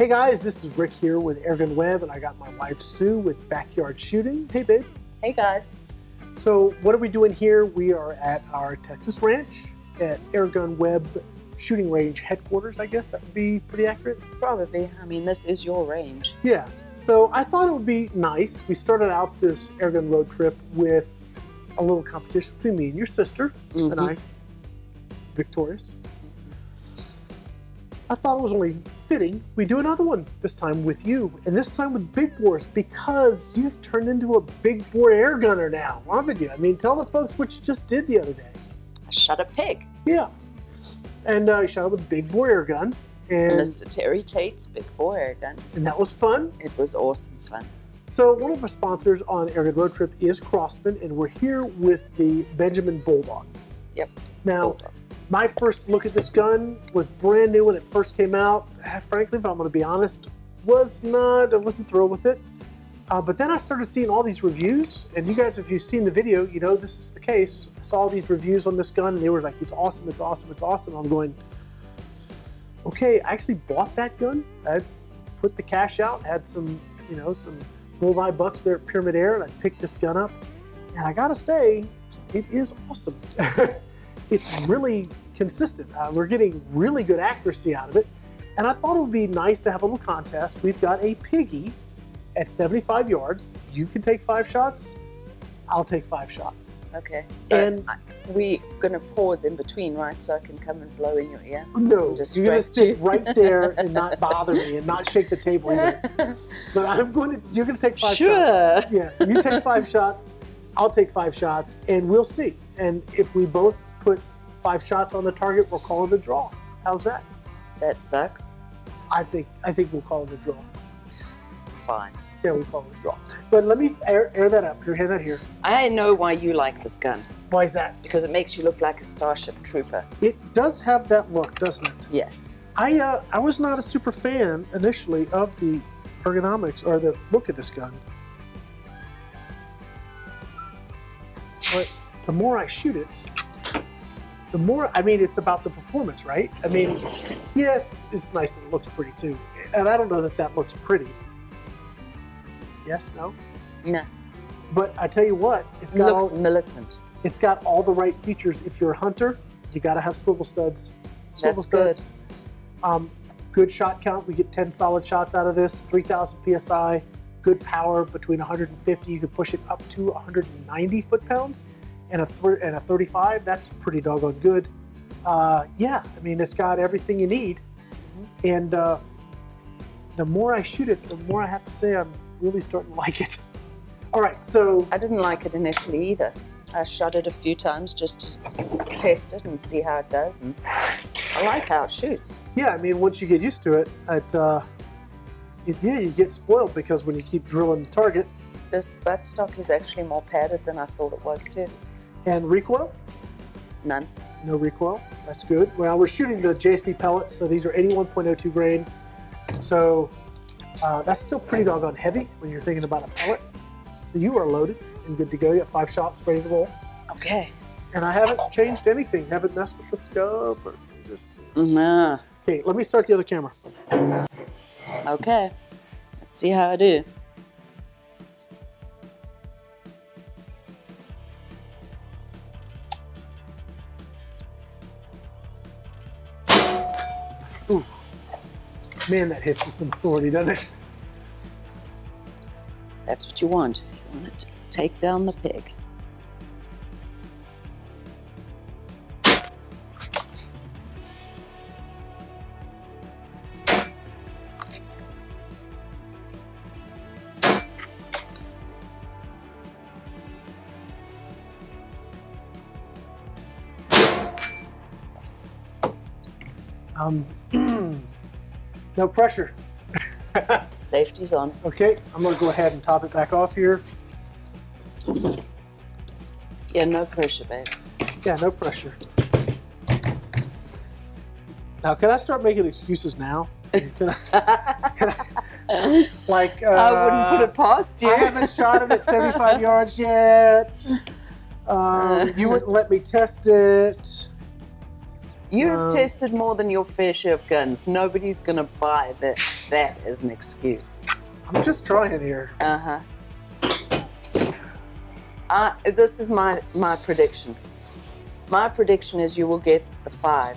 Hey guys, this is Rick here with Airgun Web, and I got my wife Sue with Backyard Shooting. Hey babe. Hey guys. So what are we doing here? We are at our Texas ranch at Airgun Web shooting range headquarters, I guess that would be pretty accurate. Probably. I mean, this is your range. Yeah. So I thought it would be nice. We started out this Airgun road trip with a little competition between me and your sister, and I, victorious. I thought it was only fitting we do another one, this time with you, and this time with big bores, because you've turned into a big bore air gunner now, haven't you? I mean, tell the folks what you just did the other day. I shot a pig. Yeah. And I shot it with a big bore air gun. And Mr. Terry Tate's big bore air gun. And that was fun. It was awesome fun. So one of our sponsors on Airgun Road Trip is Crosman, and we're here with the Benjamin Bulldog. Yep. Now, Bulldog. My first look at this gun was brand new when it first came out. Frankly, if I'm going to be honest, I wasn't thrilled with it. But then I started seeing all these reviews, and you guys, if you've seen the video, you know this is the case. I saw all these reviews on this gun, and they were like, it's awesome, it's awesome, it's awesome. I'm going, okay, I actually bought that gun. I put the cash out, had some, you know, some bullseye bucks there at Pyramyd Air, and I picked this gun up. And I gotta say, it is awesome. It's really consistent. We're getting really good accuracy out of it. And I thought it would be nice to have a little contest. We've got a piggy at 75 yards, you can take 5 shots, I'll take 5 shots. Okay. And we're going to pause in between, right? So I can come and blow in your ear? No, you're going to sit right there and not bother me and not shake the table either. But I'm going to, you're going to take 5 shots. Sure. Yeah, you take 5 shots, I'll take 5 shots, and we'll see. And if we both put 5 shots on the target, we'll call it a draw. How's that? That sucks. I think we'll call it a draw. Fine. Yeah, we call it a draw. But let me air that up. Hear that here. I know why you like this gun. Why is that? Because it makes you look like a Starship Trooper. It does have that look, doesn't it? Yes. I was not a super fan initially of the ergonomics or the look of this gun. But the more I shoot it, the more, I mean, it's about the performance, right? I mean, yes, it's nice and it looks pretty too. And I don't know that that looks pretty. Yes, no? No. But I tell you what, it's got all... militant. It's got all the right features. If you're a hunter, you gotta have swivel studs. Swivel studs. Good. Good shot count. We get 10 solid shots out of this, 3,000 PSI. Good power, between 150, you can push it up to 190 foot-pounds. And a 35, that's pretty doggone good. Yeah, I mean, it's got everything you need. And the more I shoot it, the more I have to say I'm really starting to like it. All right, so... I didn't like it initially either. I shot it a few times just to test it and see how it does. And I like how it shoots. Yeah, I mean, once you get used to it, yeah, you get spoiled, because when you keep drilling the target... This buttstock is actually more padded than I thought it was too. And recoil? None. No recoil. That's good. Well, we're shooting the JSP pellets, so these are 81.02 grain. So that's still pretty doggone heavy when you're thinking about a pellet. So you are loaded and good to go. You got 5 shots ready to roll. Okay. And I haven't changed anything. Haven't messed with the scope or just... Nah. Okay, let me start the other camera. Okay. Let's see how I do. Ooh, man, that hits with some authority, doesn't it? That's what you want. You want to take down the pig. No pressure. Safety's on. Okay, I'm going to go ahead and top it back off here. Yeah, no pressure, babe. Yeah, no pressure. Now, can I start making excuses now? Can I like, I wouldn't put it past you. I haven't shot it at 75 yards yet. You wouldn't let me test it. You've tested more than your fair share of guns. Nobody's going to buy this. that as an excuse. I'm just trying here. This is my prediction. My prediction is you will get the 5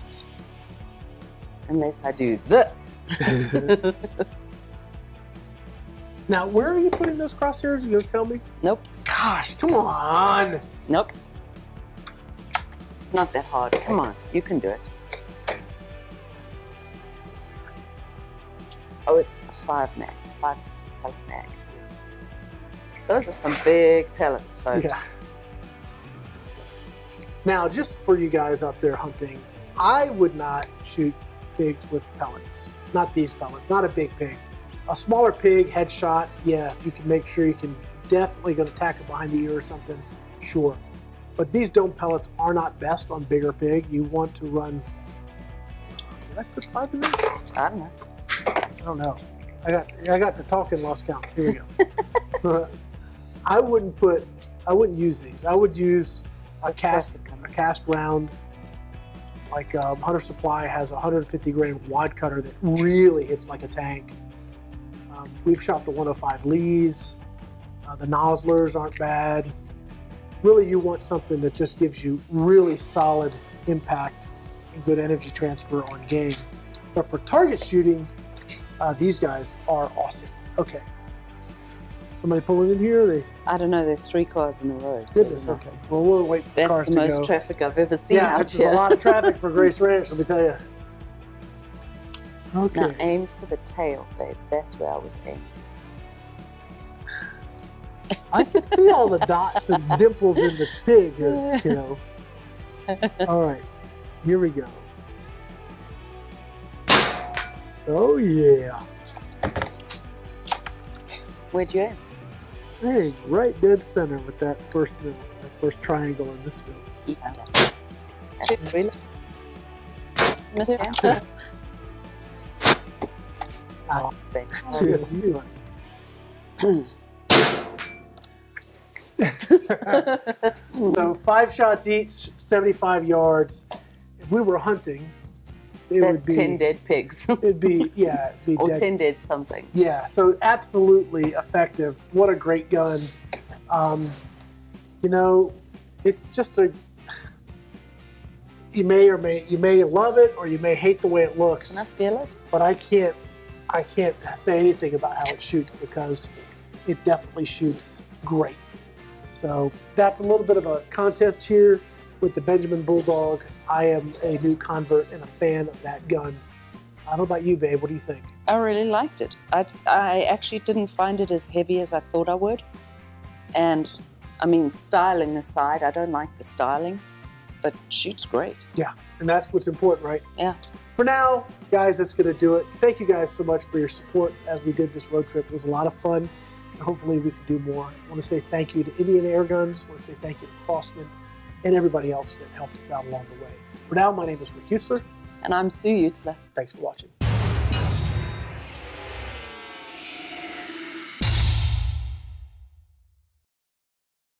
unless I do this. Now, where are you putting those crosshairs? You're gonna tell me? Nope. Gosh, come on. Nope. It's not that hard. Come on, you can do it. Oh, it's a 5 mag. Those are some big pellets, folks. Yeah. Now, just for you guys out there hunting, I would not shoot pigs with pellets. Not these pellets, not a big pig. A smaller pig, headshot, yeah, if you can make sure you can definitely gonna tack it behind the ear or something, sure. But these dome pellets are not best on bigger pig. You want to run, did I put 5 in there? I don't know. I don't know. I got the talking lost count. Here we go. I wouldn't use these. I would use a cast round, like Hunter Supply has a 150 grain wad cutter that really hits like a tank. We've shot the 105 Lees. The Nozzlers aren't bad. Really, you want something that just gives you really solid impact and good energy transfer on game. But for target shooting, these guys are awesome. Okay. Somebody pulling in here? I don't know. There's 3 cars in a row. So goodness, okay. Well, we'll wait for cars to go. That's the most traffic I've ever seen out here. Yeah, this is a lot of traffic for Grace Ranch, let me tell you. Okay. Now, aim for the tail, babe. That's where I was aiming. I can see all the dots and dimples in the pig, you know. All right. Here we go. Oh, yeah. Where'd you aim? Hey, right dead center with that first middle, that first triangle in this middle. Yeah. Oh, so 5 shots each, 75 yards. If we were hunting, That's 10 dead pigs. it'd be or dead. 10 dead something. Yeah, so absolutely effective. What a great gun. You know, it's just a, you may love it or you may hate the way it looks. Can I feel it? But I can't say anything about how it shoots because it definitely shoots great. So that's a little bit of a contest here with the Benjamin Bulldog. I am a new convert and a fan of that gun. I don't know about you, babe. What do you think? I really liked it. I actually didn't find it as heavy as I thought I would. And, I mean, styling aside, I don't like the styling, but it shoots great. Yeah, and that's what's important, right? Yeah. For now, guys, that's going to do it. Thank you guys so much for your support as we did this road trip. It was a lot of fun. Hopefully we can do more. I want to say thank you to Indiana Airguns. I want to say thank you to Crosman and everybody else that helped us out along the way. For now, my name is Rick Eutsler. And I'm Sue Eutsler. Thanks for watching.